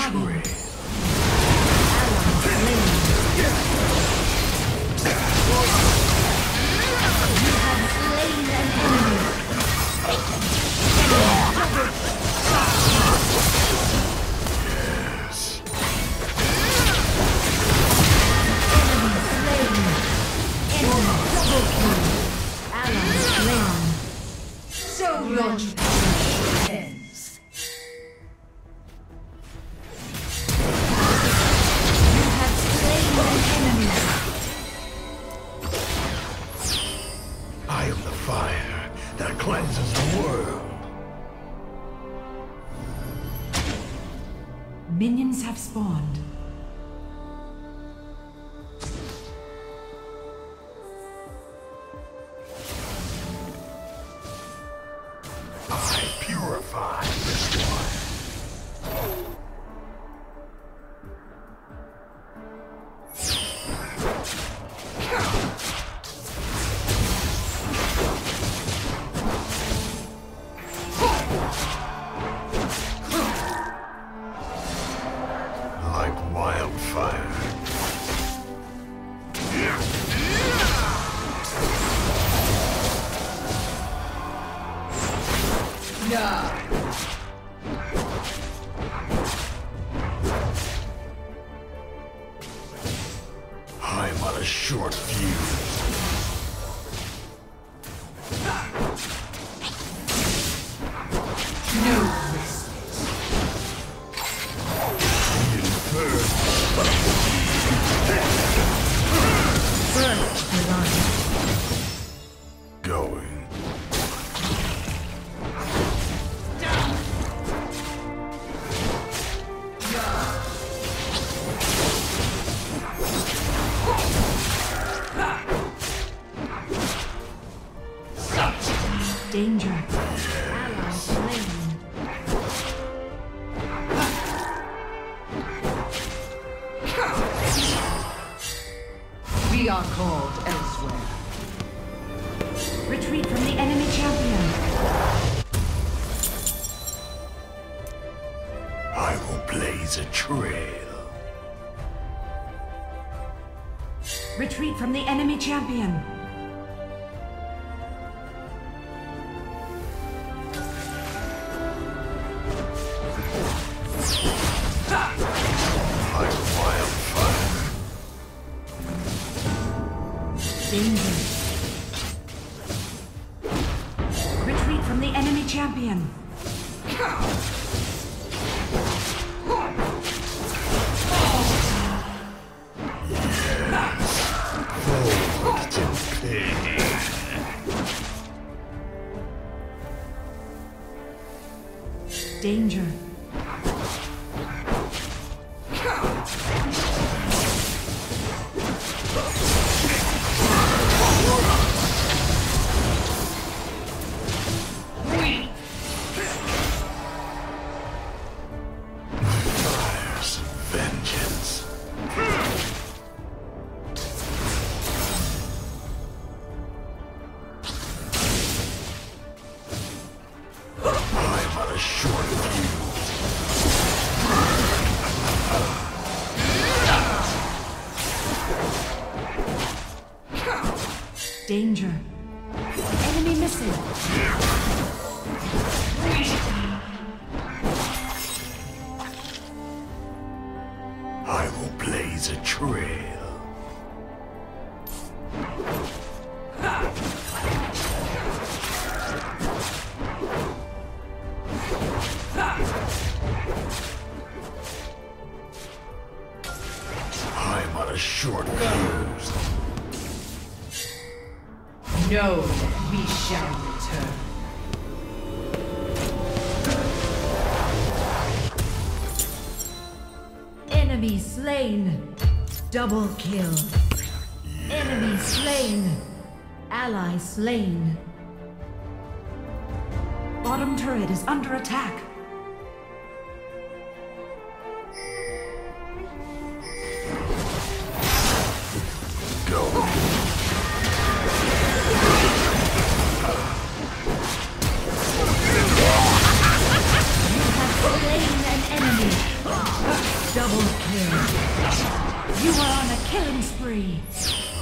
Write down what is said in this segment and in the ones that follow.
Sanctuary. Minions have spawned. I purify this one. I'm on a short fuse. No. Danger. Ally slain. We are called elsewhere. Retreat from the enemy champion. I will blaze a trail. Retreat from the enemy champion. Retreat from the enemy champion. Danger. Danger. Enemy missing. I will blaze a trail. I'm on a short fuse. Know that we shall return. Enemy slain. Double kill. Yes. Enemy slain. Ally slain. Bottom turret is under attack. You have slain an enemy. free.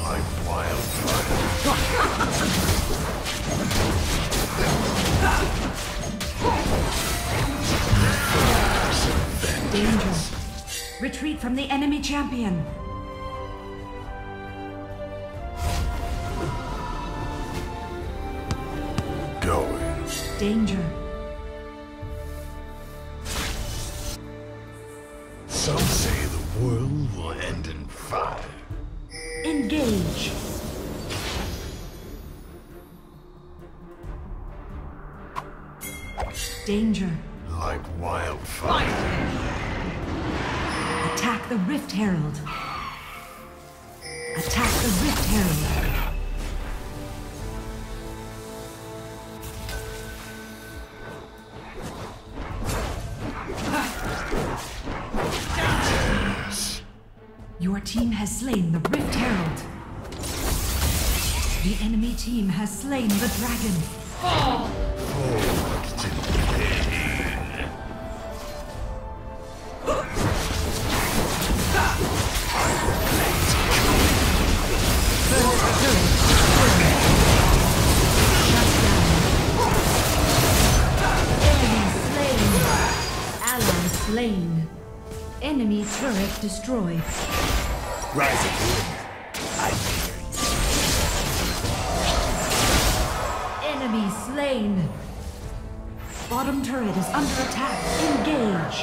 I'm Wild Rift. Danger. Retreat from the enemy champion. Going. Danger. Some say the world will end in fire. Engage. Danger. Like wildfire. Attack the Rift Herald. Attack the Rift Herald. Your team has slain the Rift Herald. The enemy team has slain the dragon. Fall! Shut down. Enemy slain. Enemy turret destroyed. Rise again. I fear. Enemy slain. Bottom turret is under attack. Engage.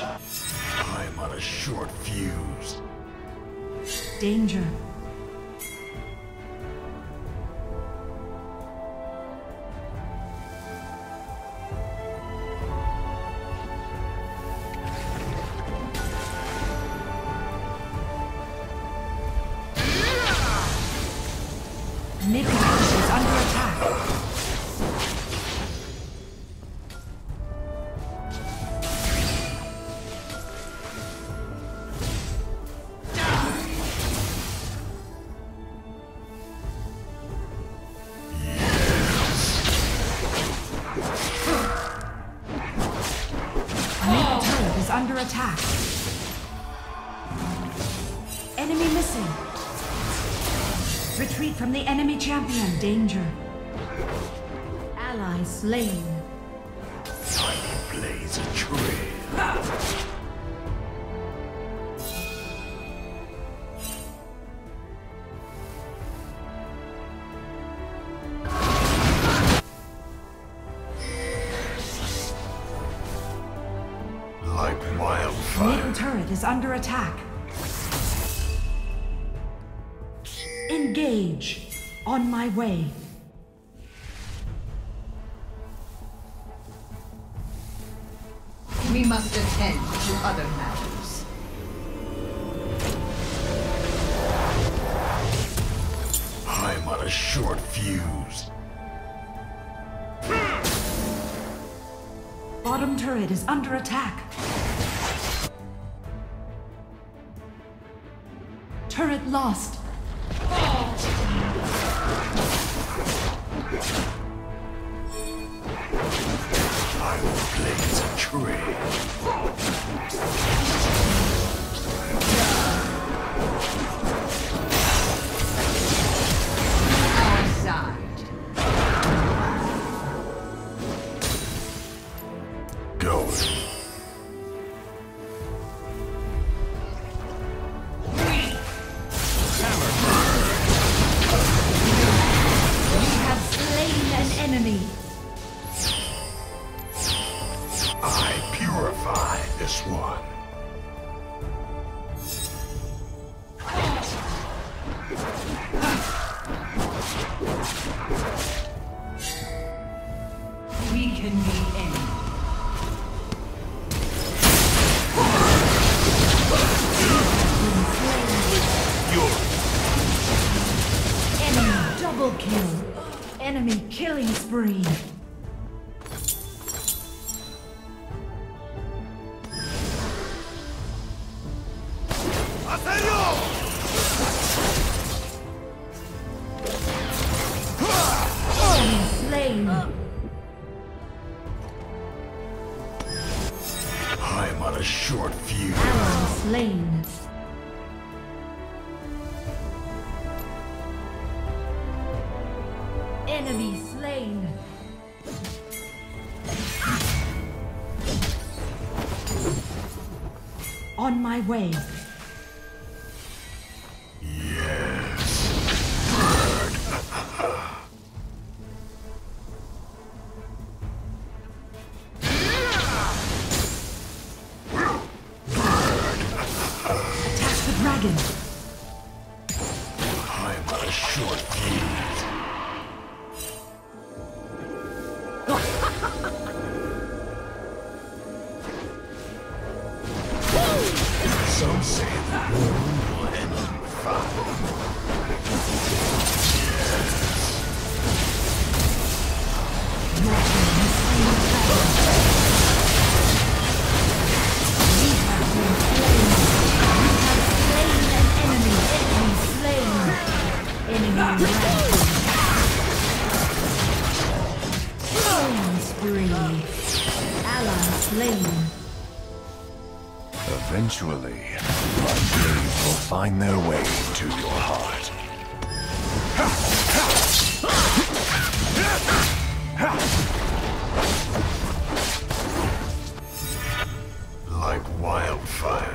I'm on a short fuse. Danger. Under attack. Enemy missing. Retreat from the enemy champion. Danger. Ally slain. Silent blaze a trail. Middle turret is under attack. Engage. On my way. We must attend to other matters. I'm on a short fuse. Bottom turret is under attack. Turret lost. Oh. I will blaze a trail. Outside. Go. We can be in. Enemy double kill. Enemy killing spree. I'm on a short fuse. Ally slain. on my way. Eventually, my blades will find their way to your heart. Like wildfire.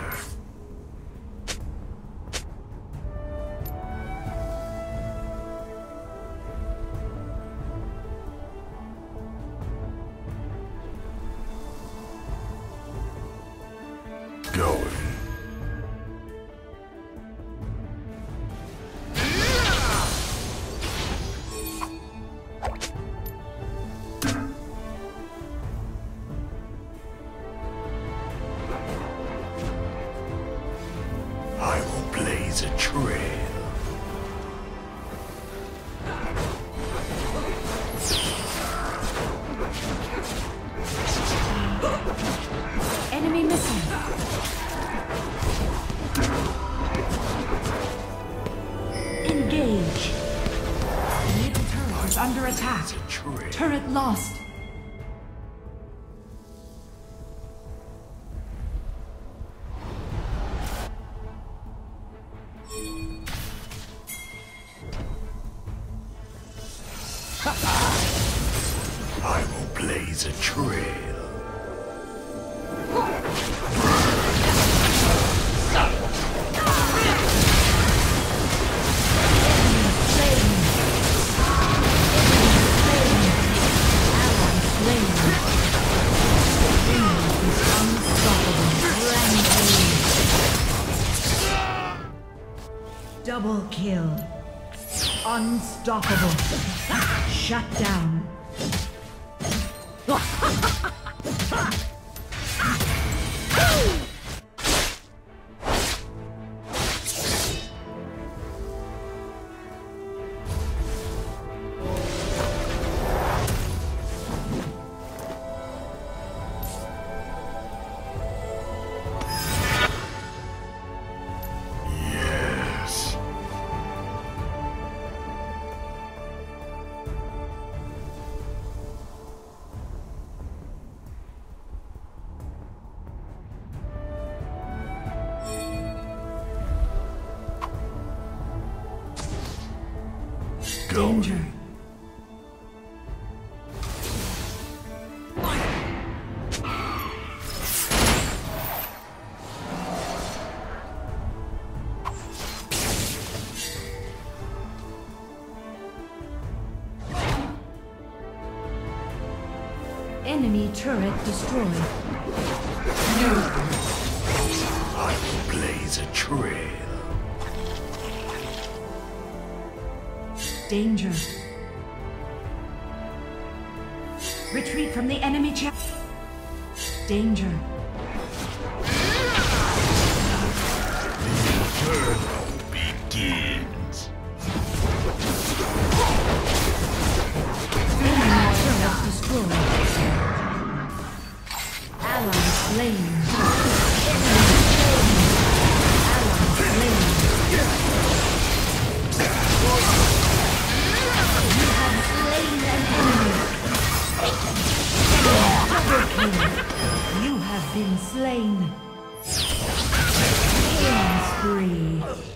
Turret lost. I will blaze a trail. Double kill. Unstoppable. Shut down. Danger. Enemy turret destroyed. No. I will blaze a trail. Danger. Retreat from the enemy channel. Danger. Been slain. Killing spree.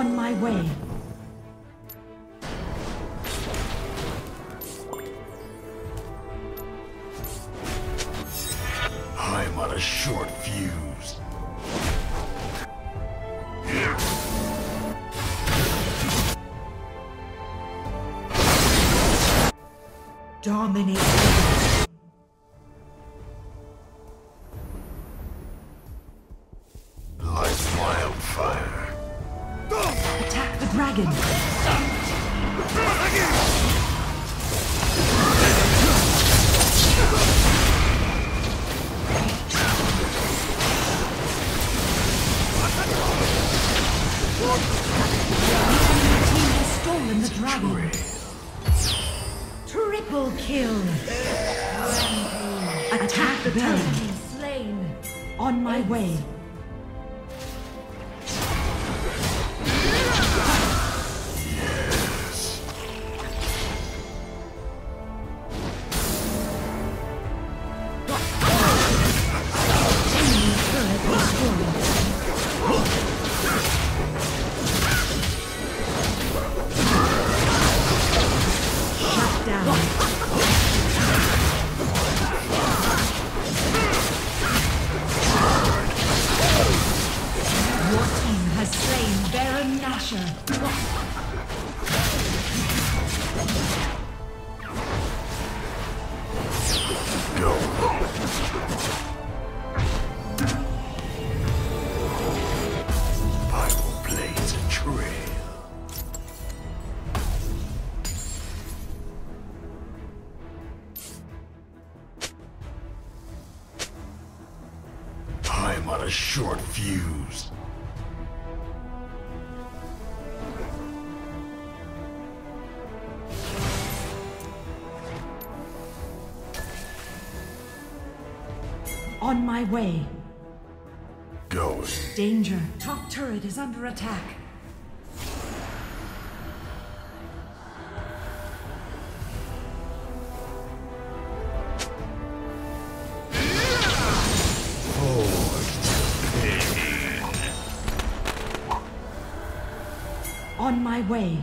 on my way. I'm on a short fuse. Dominate. On my way. Going. Danger. Top turret is under attack. On my way.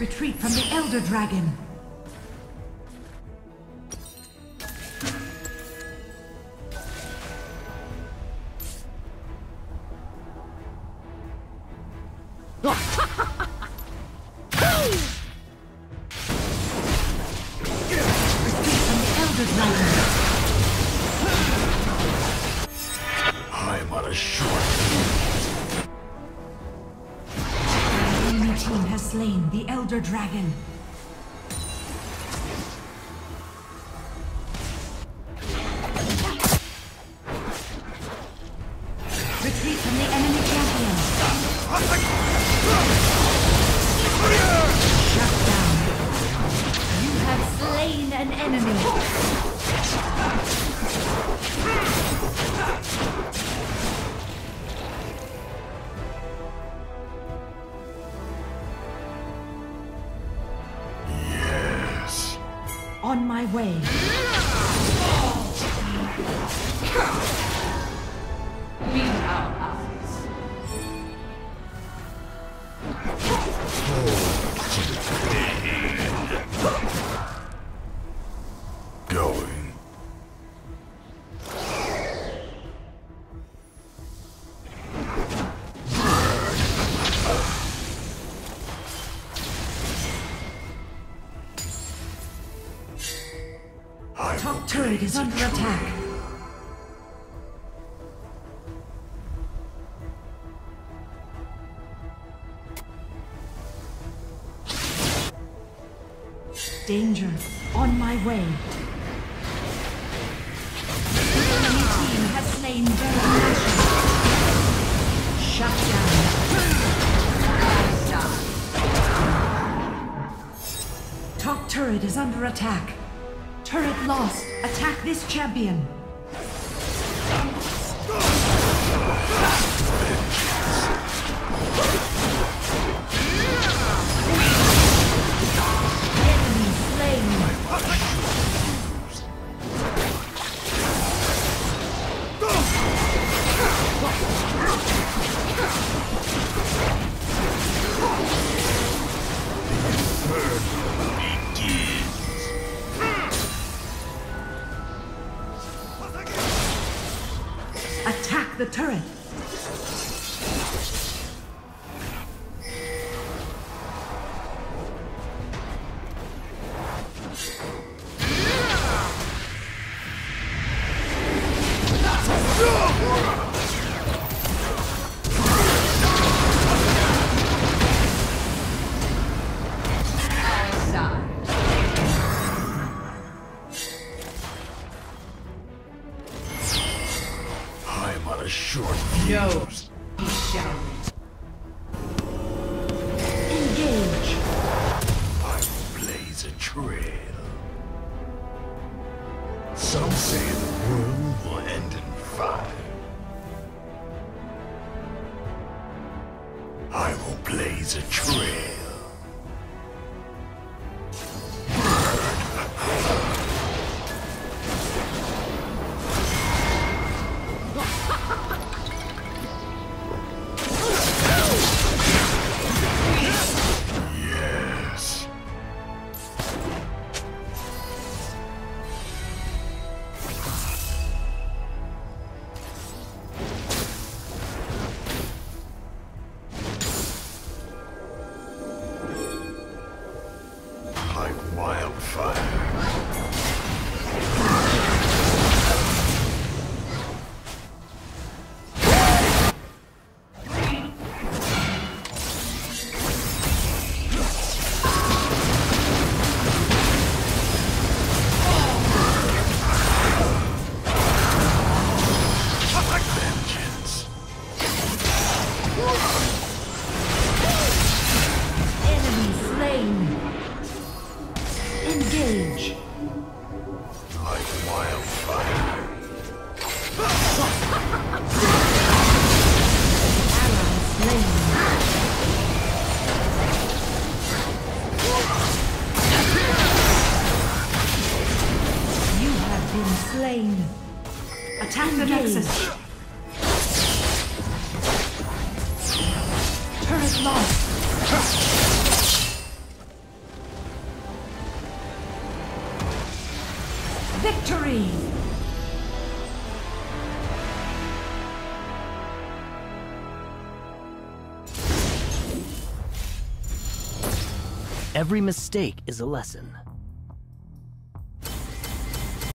Retreat from the Elder Dragon. Dragon. Retreat from the enemy champion. enemy. Yes. On my way. Turret is under attack. Danger on my way. The enemy team has slain General. Shut down. Top turret is under attack. Turret lost. Attack this champion. Enemy slain. The turret. Every mistake is a lesson.